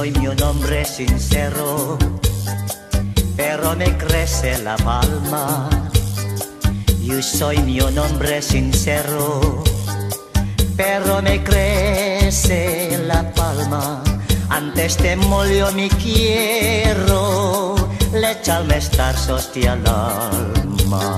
doy mi nombre sincero, pero me crece la palma. Yo soy mi nombre sincero, pero me crece la palma. Antes de molio mi quiero, le echarme estar hostia al alma.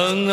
And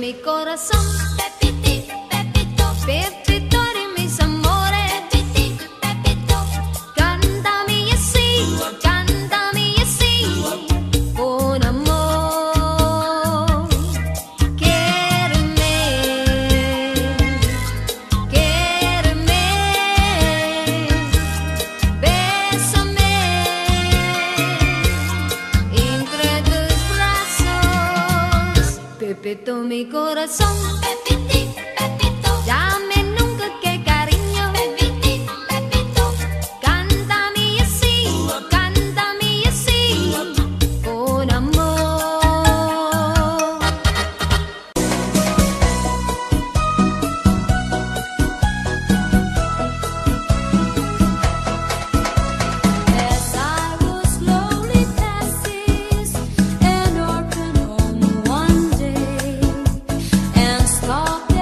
mi corazón, Pepito, Pepito, Pepito eres mis amores, Pepito, Pepito, cántame así, con amor, quéreme, bésame. Pepito, mi corazón, Pepito, Pepito, dame nunca que cariño, Pepito, Pepito, cántame así, con amor. As I was slowly passes an orphan home. One day and stop.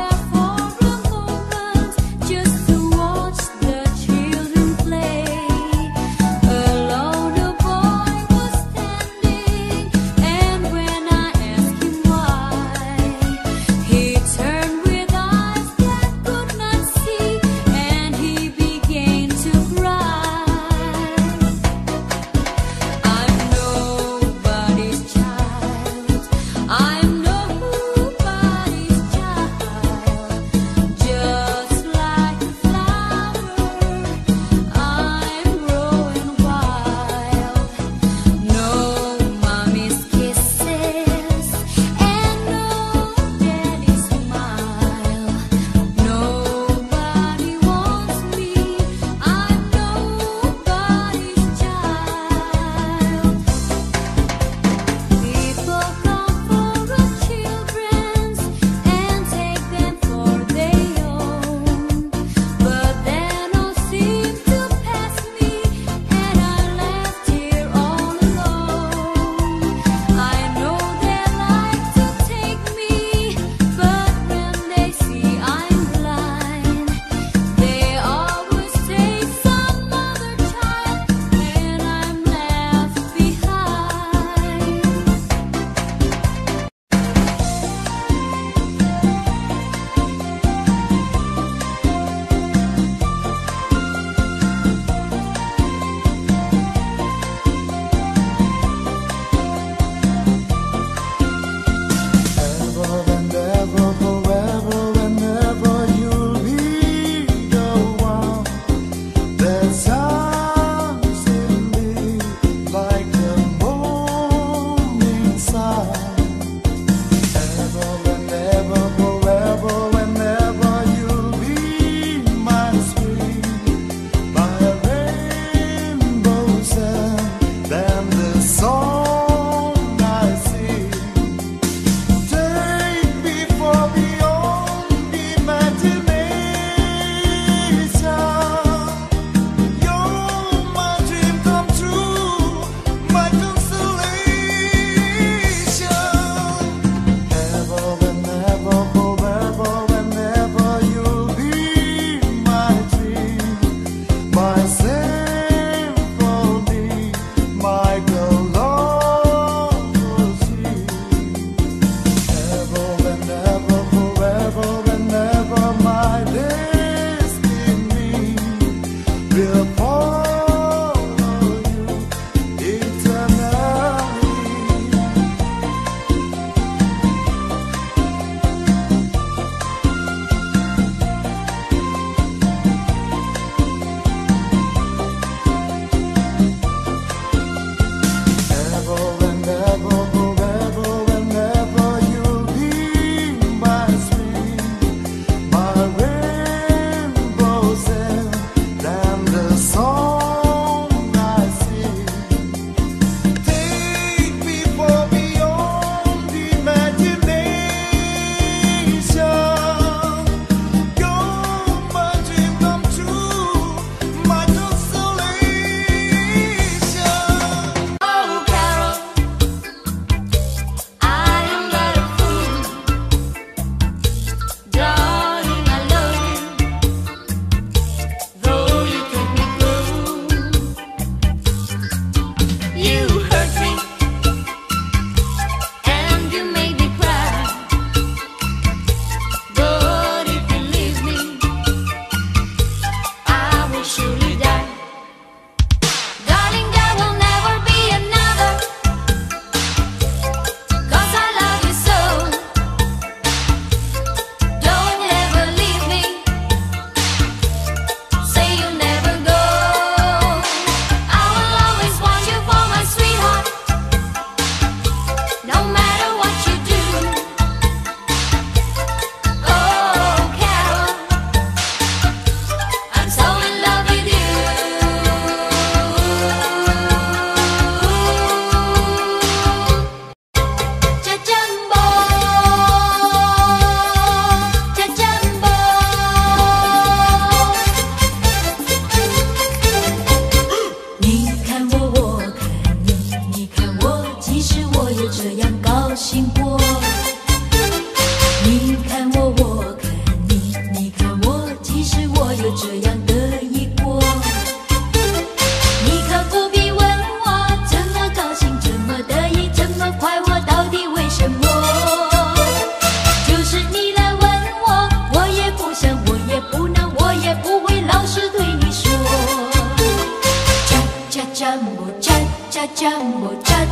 cha jumbo, cha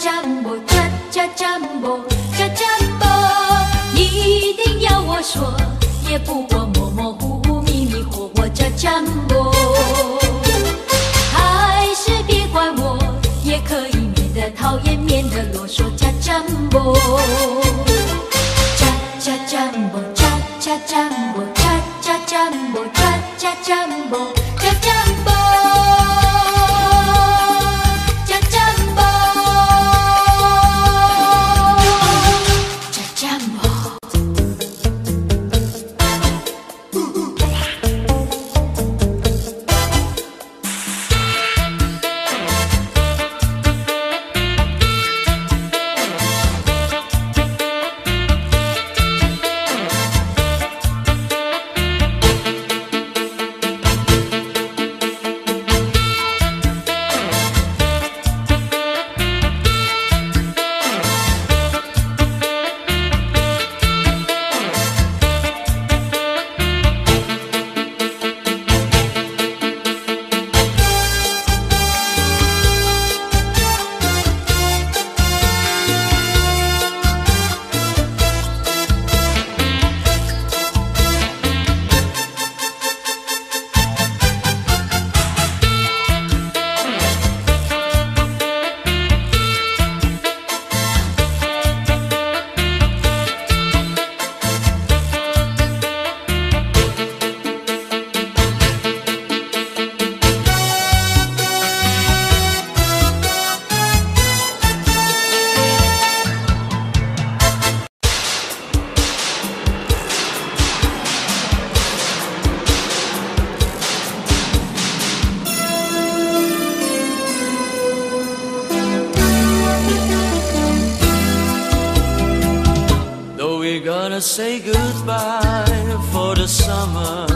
jumbo, cha jumbo。你一定要我说，也不过模模糊糊、迷迷糊糊，cha jumbo。还是别管我，也可以免得讨厌，免得啰嗦，cha jumbo。cha jumbo, cha jumbo, cha jumbo, cha jumbo, cha jumbo。Say goodbye for the summer,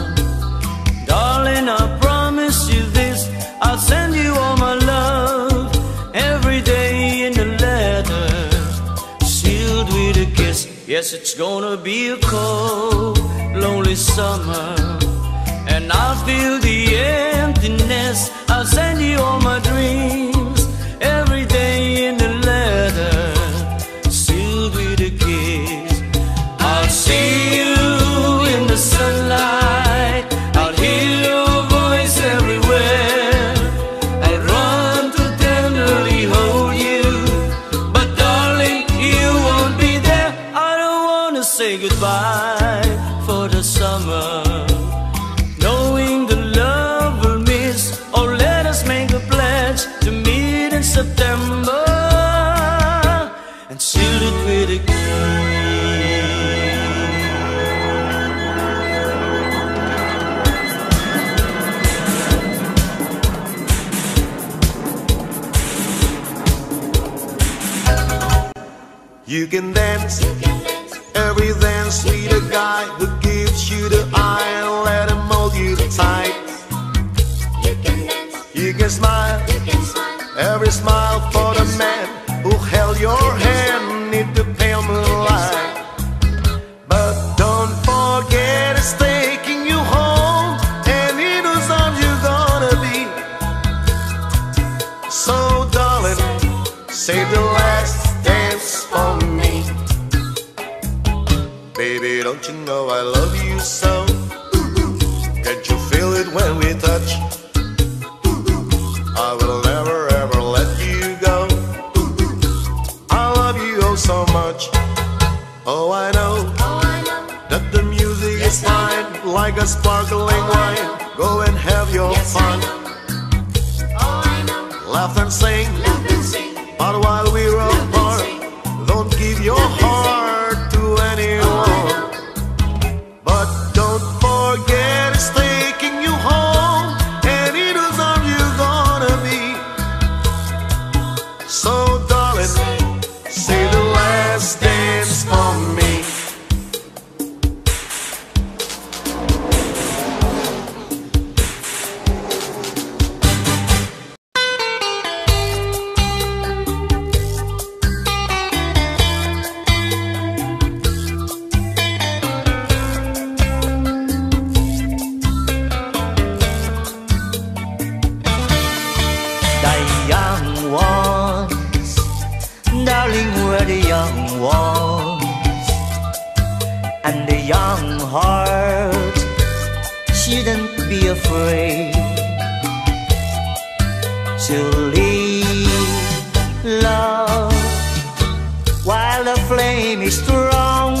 darling. I promise you this. I'll send you all my love every day in a letter, sealed with a kiss. Yes, it's gonna be a cold, lonely summer, and I'll feel the emptiness. I'll send you all my dreams every day in a letter, sealed with a kiss. See you in the sunlight, I'll hear your voice everywhere. I run to tenderly hold you, but darling, you won't be there. I don't wanna say goodbye for the summer, knowing the love we'll miss. Oh, let us make a pledge to meet in September and seal it with a kiss. You can dance, every dance with a guy who gives you the eye and let him hold you tight. You can smile, every smile for the man who held your hand in the pale moonlight. But don't forget it's taking you home, and in whose arms you're gonna be. So darling, save the last for me. Baby, don't you know I love you so? Can't you feel it when we touch? I will never ever let you go. I love you oh so much. Oh, I know that the music is fine, like a sparkling wine. Go and have your fun. Laugh and sing, but while we roll apart, don't give your heart to anyone. But don't forget it's taking you home, and in whose arms you're gonna be. So darling, say the last dance for me. Wow. where the young ones and the young heart shouldn't be afraid to leave love while the flame is strong,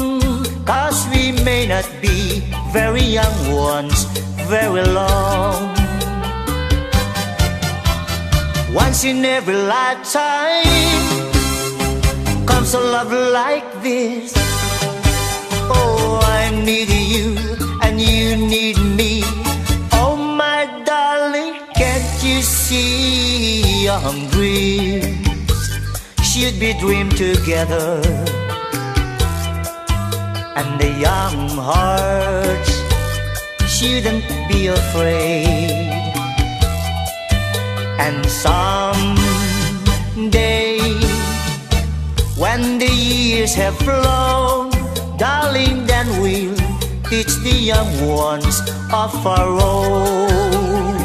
'cause we may not be very young ones very long. Once in every lifetime comes a love like this. Oh, I need you and you need me. Oh, my darling, can't you see our dreams should be dreamed together, and the young hearts shouldn't be afraid. And someday, when the years have flown, darling, then we'll teach the young ones of our own.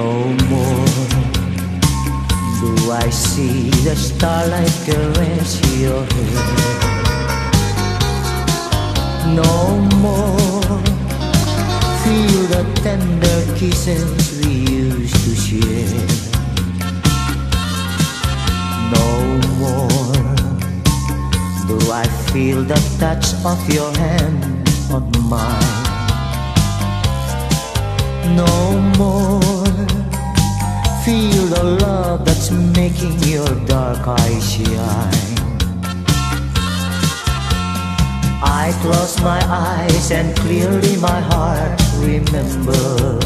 No more do I see the starlight caress your hair. No more feel the tender kisses we used to share. No more do I feel the touch of your hand on mine. No more feel the love that's making your dark eyes shine. I close my eyes and clearly my heart remembers.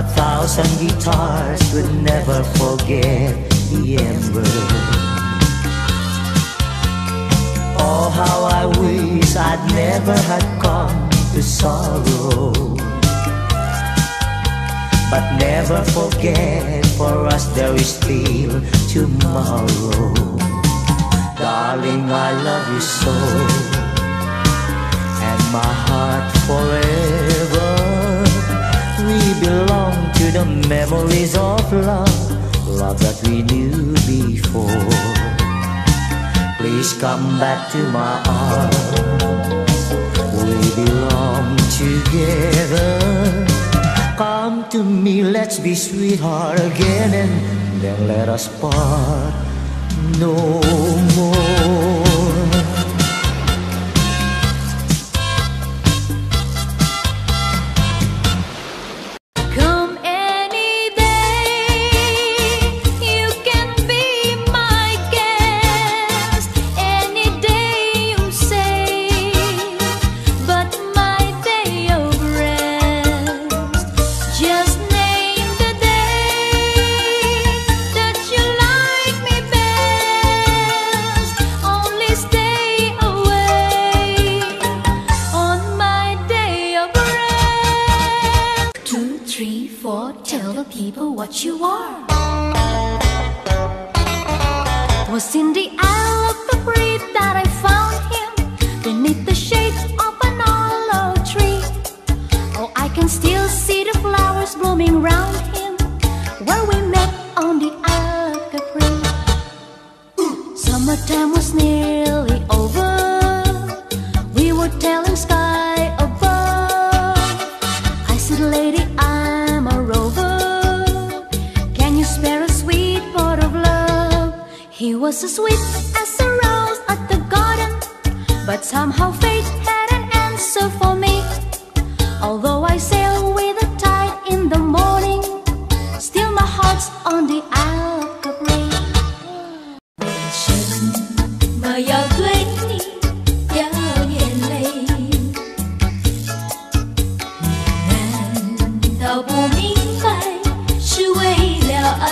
1,000 guitars would never forget the ember. Oh, how I wish I'd never had come to sorrow, but never forget, for us there is still tomorrow. Darling, I love you so, and my heart forever. We belong to the memories of love, love that we knew before. Please come back to my arms. We belong together. Come to me, let's be sweetheart again, and then let us part no more. Only what you are. It was in the aisle of the breed that I found him beneath the shade of an hollow tree. Oh, I can still see the flowers blooming round him where we met on the Isle of Capri. Summertime was nearly over. We were telling sky above. I said, "Lady, I'm a rover. Can you spare a sweet pot of love?" He was as sweet as a rose at the garden, but somehow fate had an answer for me. Although I sail with the tide in the morning, still my heart's on the Isle of Capri. ฉันมาอยากด้วยนี่ยาวเย็นเลยนั้นเรา不明白是为了爱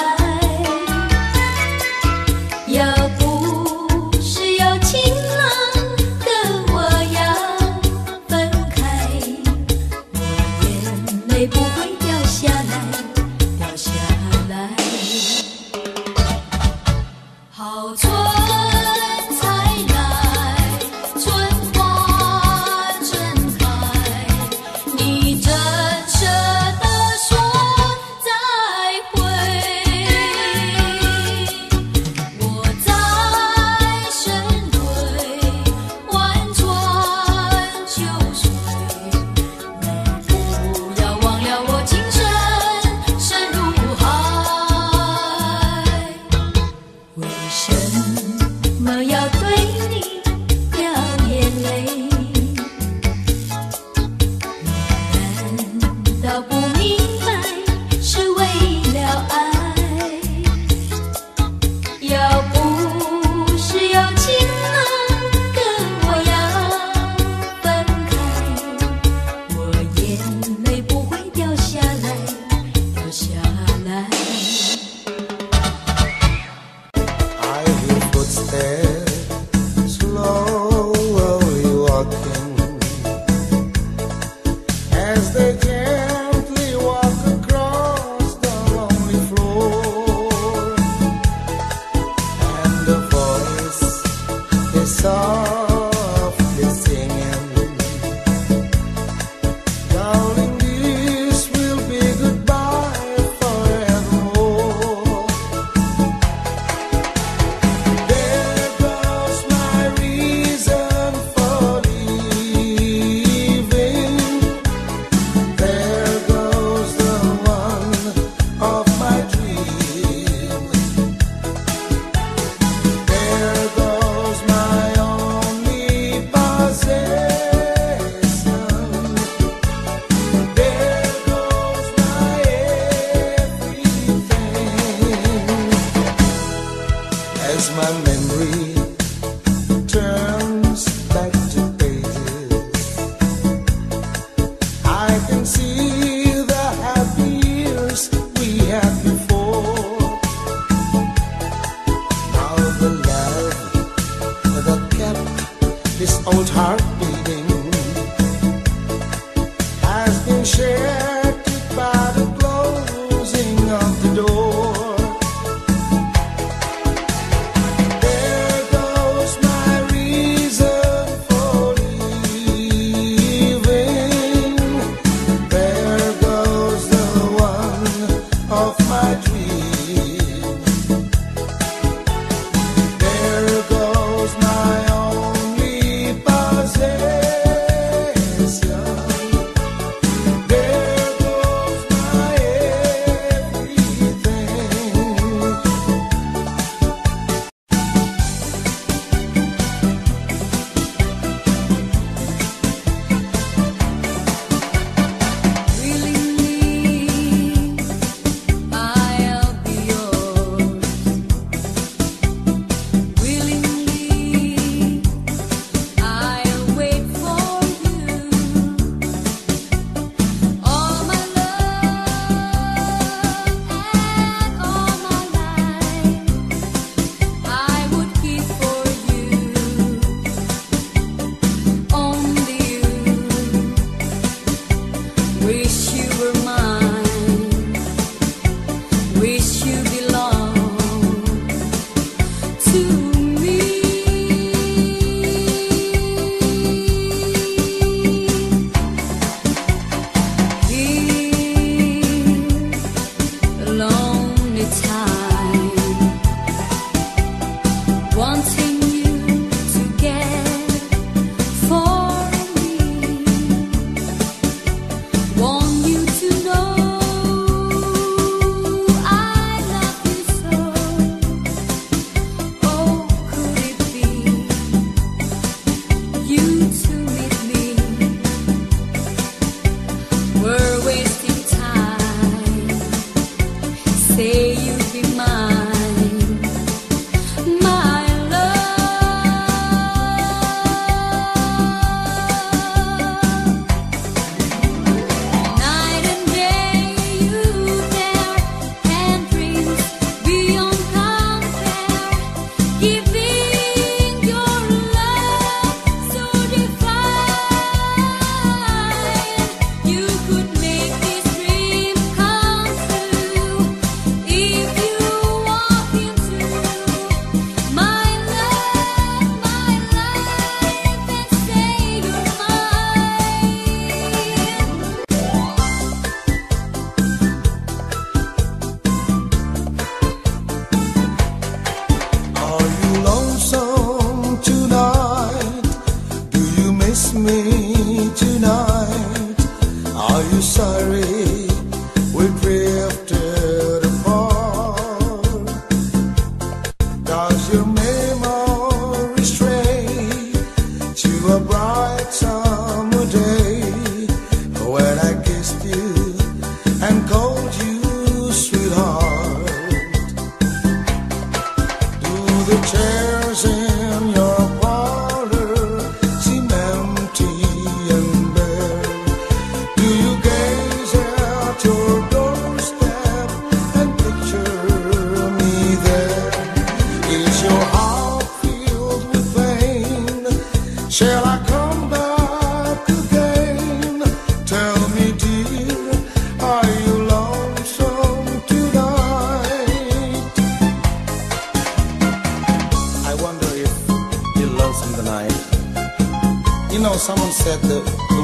Someone said the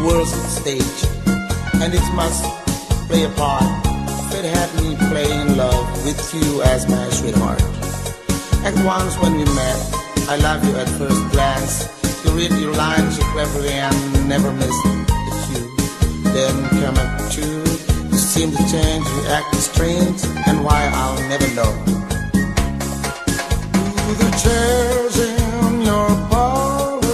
world's a stage, and it must play a part. It had me playing love with you as my sweetheart. At once when we met, I loved you at first glance. You read your lines cleverly and never missed the cue. Then come up to you seem to change, you act strange, and why I'll never know. Ooh, the chairs in your palm. Together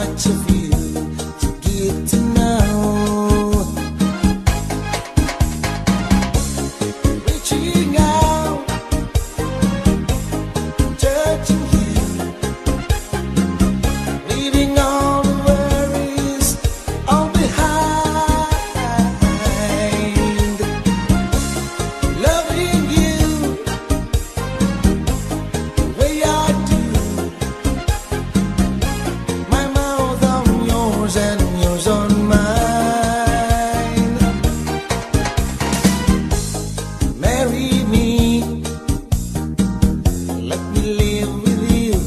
hard to feel to get to know. Reaching out, touching you, leaving all the worries all behind. Loving you the way I do. And yours on mine. Marry me, let me live with you.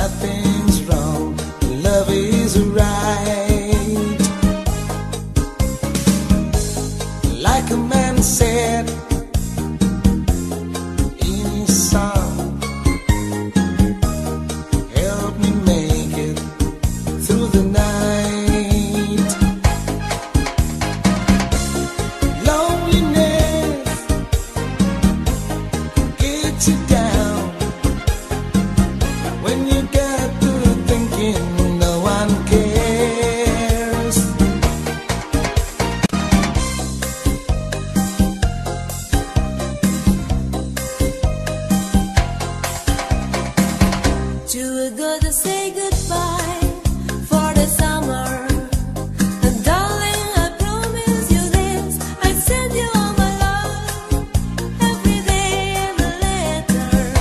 Nothing's wrong, love is right. Like a man said in his song, you were going to say goodbye for the summer. And darling, I promise you this, I send you all my love, every day and a letter,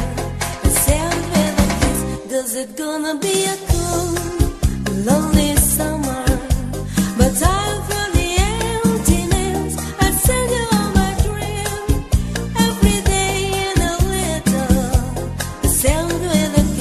I send with a kiss. Does it gonna be a cool, lonely summer? But I'll feel the emptiness, I send you all my dream, every day and a letter, I send with a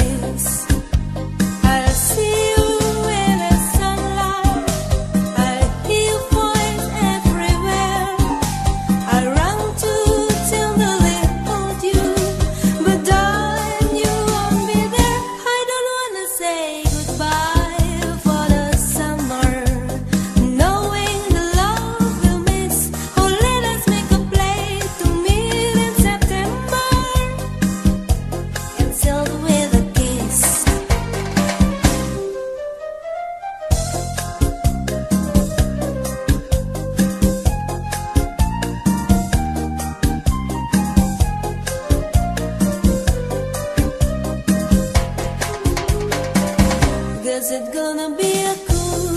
is it gonna be a cool,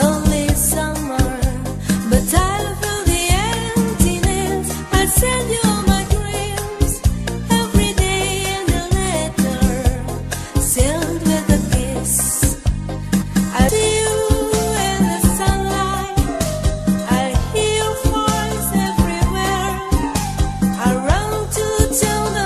lonely summer? But I'll feel the emptiness, I send you all my dreams, every day in a letter, sealed with a kiss. I see you in the sunlight, I hear voice everywhere, around to tell the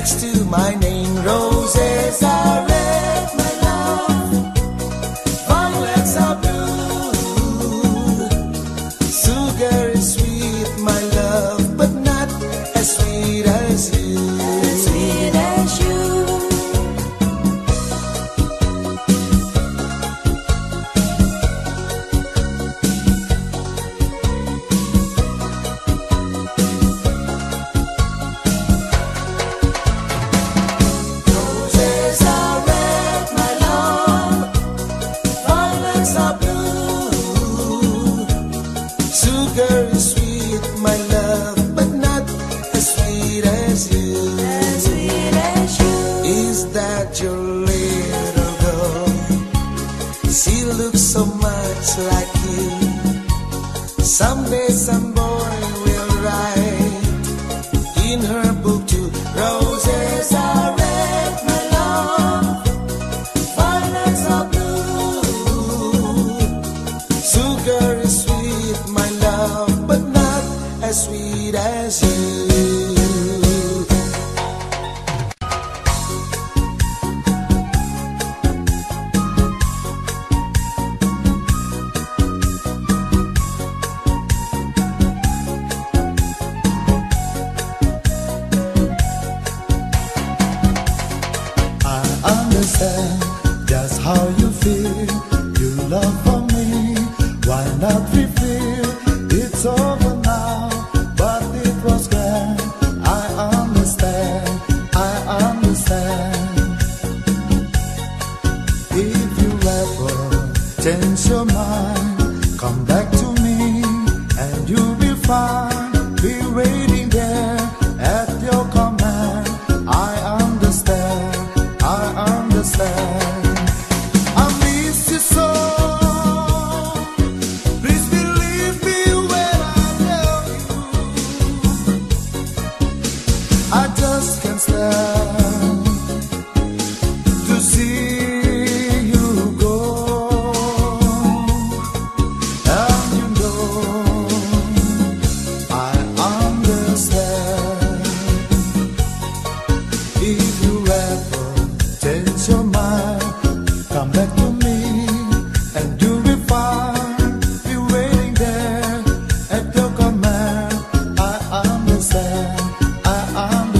next to my name. Roses are red, my love. Violets are blue. Sugar is sweet, my love, but not as sweet as you. As sweet as you. Sugar is sweet, my love, but not as sweet as you. As sweet as you. Is that your little girl? She looks so much like you. Someday some boy will write in her book too. Roses are red, my love. Violets are blue. Sugar is sweet, my love, but not as sweet as you. I understand just how you feel. Your love for me, why not reveal? It's over now, but it was grand. I understand, I understand. If you ever change your mind, come back to me and you'll be fine. Be waiting there at your command. I understand, I understand. I miss you so. I just can't stand to see you go, and you know I understand. If you ever change your mind, come back to me and you'll be fine. Be waiting there at your command. I understand. I understand.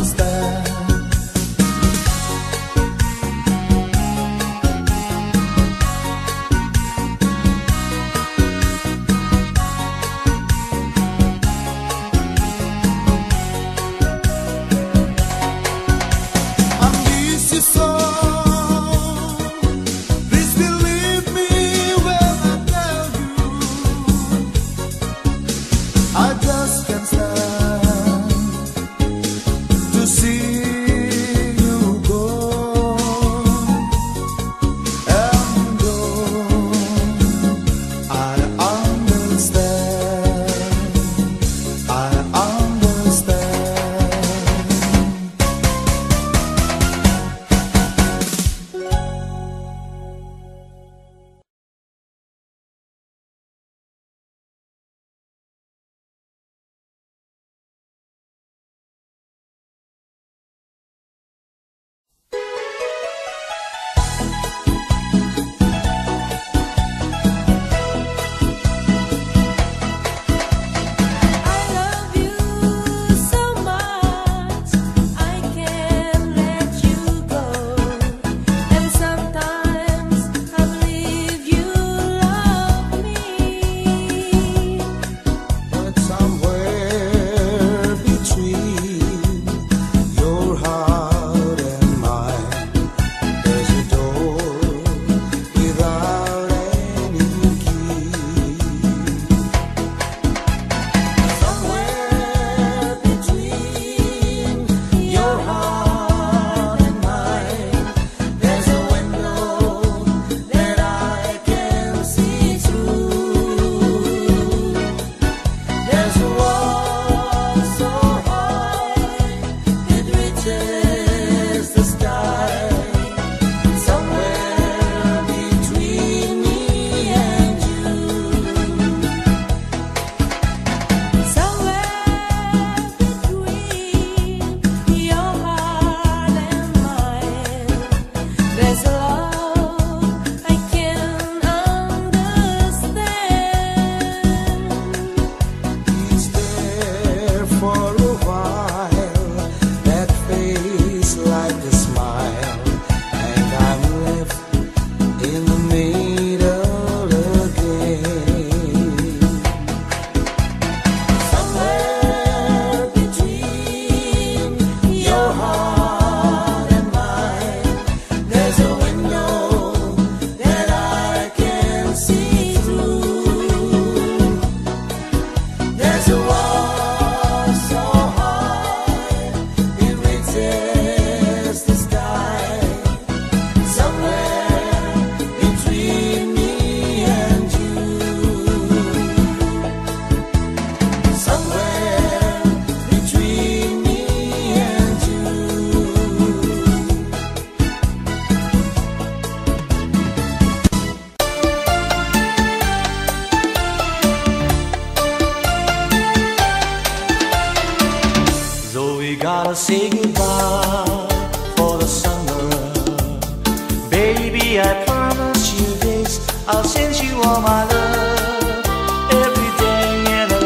It's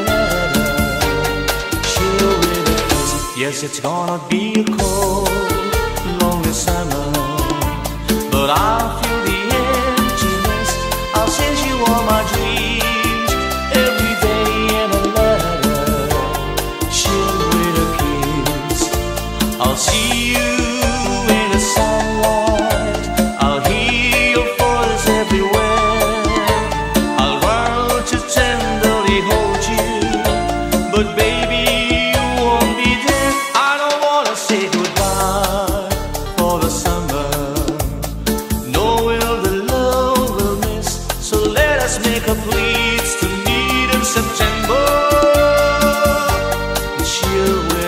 gonna be a cold, lonely summer, but I'll feel the emptiness. I'll send you all my dreams, every day in a letter, sealed with a kiss. I'll see you in the sunlight. I'll hear your voice everywhere. I'll run to tenderly hold you, but baby, you won't be there. Say goodbye for the summer. Nowhere the love will miss. So let us make a pledge to meet in September. She'll wear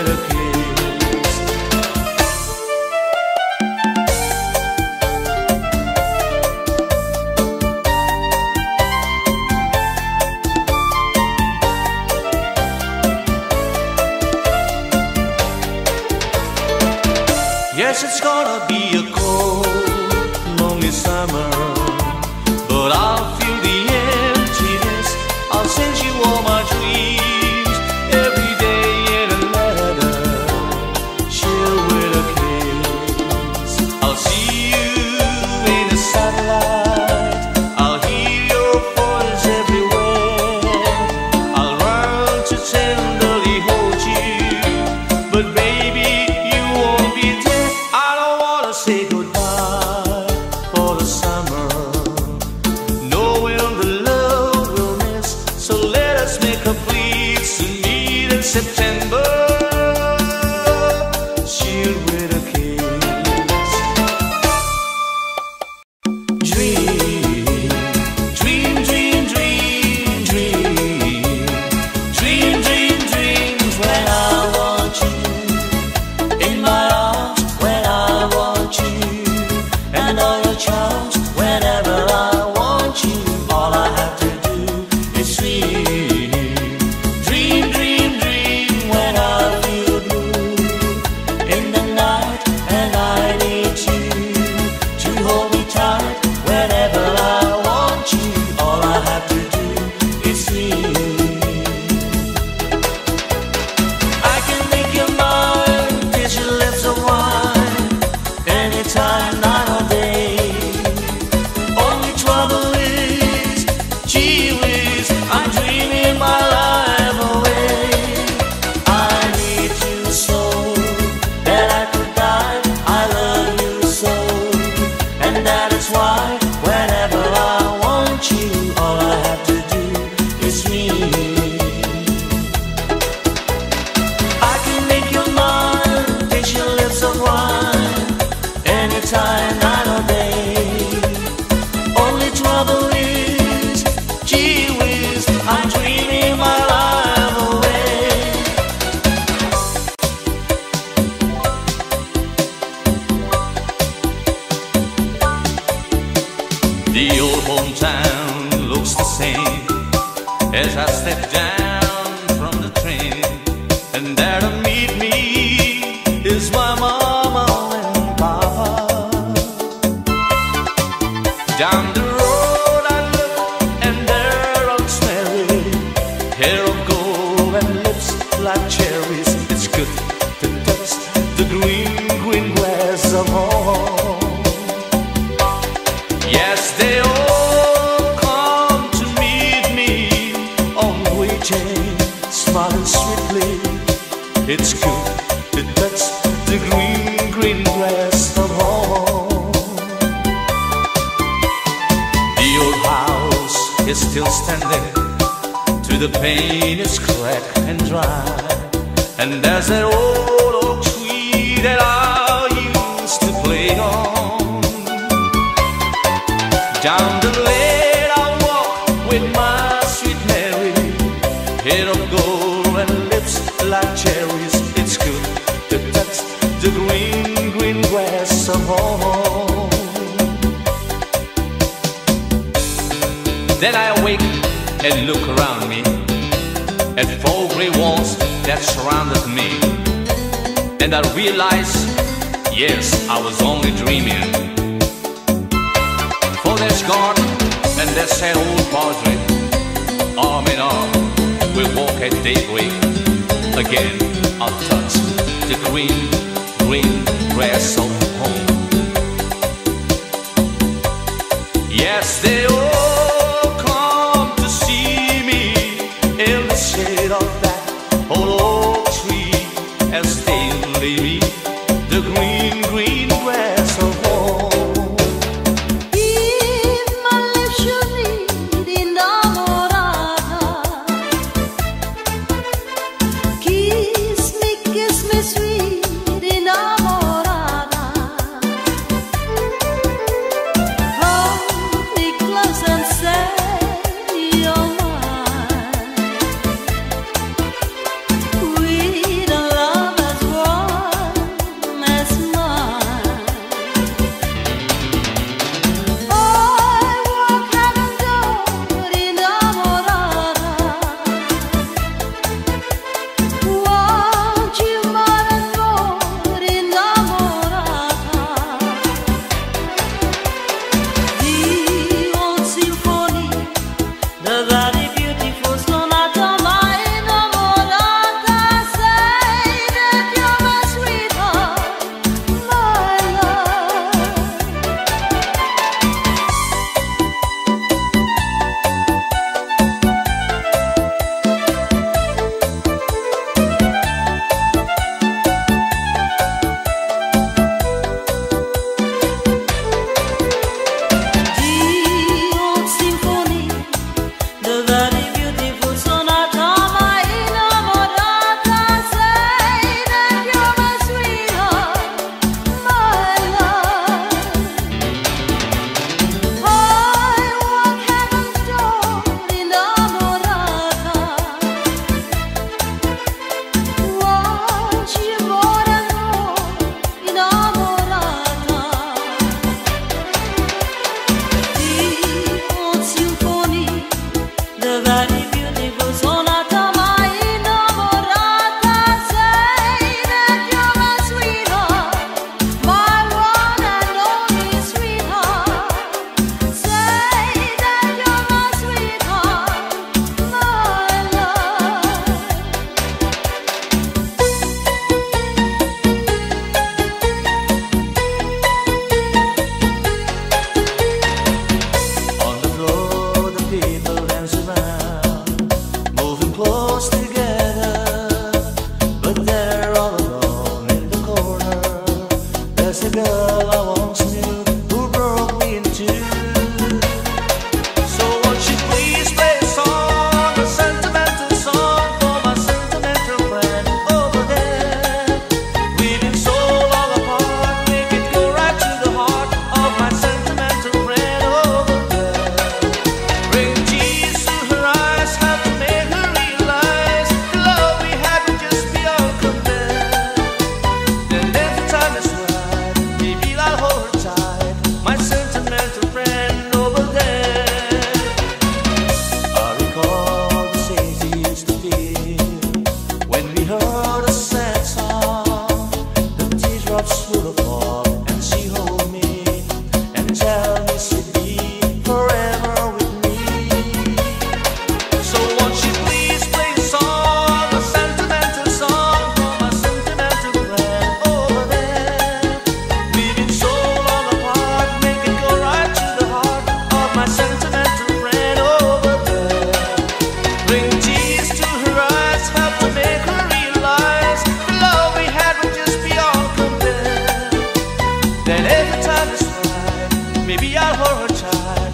a kiss. Yes, it's gonna be a cold, lonely summer, but I'll feel the emptiness. I'll send you all my dreams, every day in a letter, sealed with a kiss. I'll see you in the sunlight. I'll hear your voice everywhere. I'll run to tenderly hold you, but baby, you won't be there. Say goodbye for the summer. Knowing the love will miss, so let us make a plea to meet in September. Sealed with a kiss. Dream, dream, dream, dream, dream, dream, dream, dreams when I want you in my arms. When I and all your charms, whenever I want you, all I have to do is dream. Dream, dream, dream when I feel blue in the night, and I need you to hold me tight. Whenever I want you, all I have to do is dream. Time, night or day. Only trouble is, gee whiz, I'm dreaming my life away. The old hometown looks the same as I step down from the train, and there to meet me is my mama. Down the road I look, and there on smelly hair of gold and lips like cherries. It's good to touch the green, green grass of home. Yes, they all come to meet me on the way train, smiling sweetly. It's good to touch the green, green grass of home. It's still standing, to the paint it's cracked and dry, and there's an old oak tree that I used to play on. Down the lane I walk with my sweet Mary, hair of gold and lips like cherries. It's good to touch the green, green grass of home. Then I awake and look around me at four grey walls that surrounded me. and I realized, yes, I was only dreaming. For there's God and there's sad old Padre, arm in arm, we'll walk at daybreak. Again, I'll touch the green, green grass of home. Yes, they all come to see me in the shade of that old oak tree as they leave the green, green grass of home. If my life should be enamorada, kiss me sweet enamorada. Hold me close and say you're mine, with a love as warm as mine. I walk out the door enamorada. Want you more and more enamorada. The old symphony, the very beautiful sonata, my enamorada. Say that you're my sweetheart, my love. The old symphony, the very beautiful sonata, my enamorada. Say that you're my sweetheart, my love. I walk heaven's door enamorada. Want you more and more enamorada. The old symphony, the very beautiful sonata, my enamorada. Say that you're my sweetheart, my one and only sweetheart. Say that you're my sweetheart, my love. On the floor, the people dance around, moving close together, but they're all alone in the corner. There's a girl I once knew who broke me in two. So won't you please play a song, a sentimental song for my sentimental friend over there? We've been so long apart, make it go right to the heart of my sentimental friend over there. Bring tears to her eyes, have to make her realize the love we had would just be unconfessed. Then if the time is right, maybe I'll hold her tight, my sentimental friend over there. I recall the days we used to be, when we heard a sad song, the teardrops would fall, and she hold me, and tell me she'd be forever with me. So won't you please play a song, a sentimental song for my sentimental friend over there? We've been so long apart, make it go right to the heart of my sentimental friend over there. Bring tears to her eyes, help to make her realize the love we had would just be unconfessed. Then every time it's right, maybe I'll hold her tight,